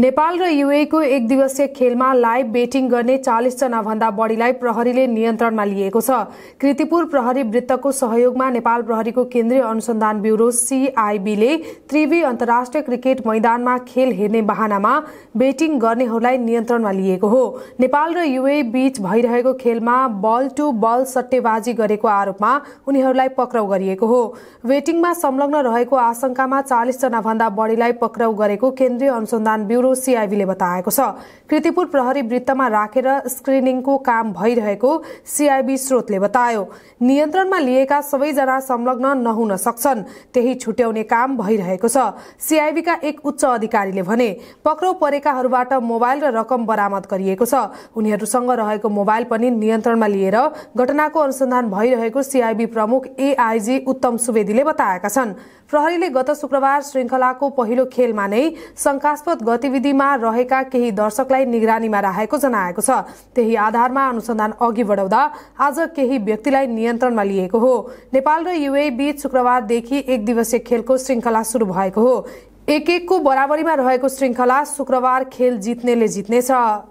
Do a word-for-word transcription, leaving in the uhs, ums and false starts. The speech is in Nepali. नेपाल र यूएईको एक दिवसीय खेलमा लाइभ बेटिङ गर्ने चालीस जना भन्दा बढीलाई प्रहरीले नियन्त्रणमा लिएको छ। कृतिपुर प्रहरी वृत्तको सहयोगमा नेपाल प्रहरीको केन्द्रीय अनुसन्धान ब्युरो सीआईबी ले त्रिवी अन्तर्राष्ट्रिय क्रिकेट मैदानमा खेल हेर्ने बहानामा बेटिङ गर्नेहरूलाई नियन्त्रणमा लिएको हो। नेपाल र यूएई बीच भइरहेको खेलमा बल टु बल सट्टेबाजी गरेको आरोपमा उनीहरूलाई पक्राउ गरिएको हो। बेटिङमा संलग्न रहेको आशंकामा चालीस जना भन्दा बढीलाई पक्राउ गरेको केन्द्रीय अनुसन्धान ब्युरो सीआईबीले बताएको छ। कृतिपुर प्रहरी वृत्तमा राखेर स्क्रिनिङको काम भइरहेको सीआईबी स्रोतले बतायो। नियन्त्रणमा लिएका सबैजना संलग्न नहुन सक्छन्, त्यही छुट्याउने काम भइरहेको छ। सीआईबीका एक उच्च अधिकारीले भने पक्राउ परेकाहरूबाट मोबाइल र रकम बरामद गरिएको छ। उनीहरूसँग रहेको मोबाइल पनि नियन्त्रणमा लिएर घटनाको अनुसन्धान भइरहेको सीआईबी प्रमुख एआईजी उत्तम सुवेदीले बताएका छन्। प्रहरीले गत शुक्रबार श्रृंखलाको पहिलो खेलमा नै शंकास्पद गतिविधिमा रहेका केही दर्शकलाई निगरानीमा राखेको जनाएको छ। त्यही आधारमा अनुसन्धान अघि बढाउँदा आज केही व्यक्तिलाई नियन्त्रणमा लिएको हो। नेपाल र यूएई बीच शुक्रबारदेखि एक दिवसीय खेलको श्रृंखला सुरु भएको हो। एक एकको बराबरीमा रहेको श्रृंखला शुक्रबार खेल जित्नेले जित्नेछ।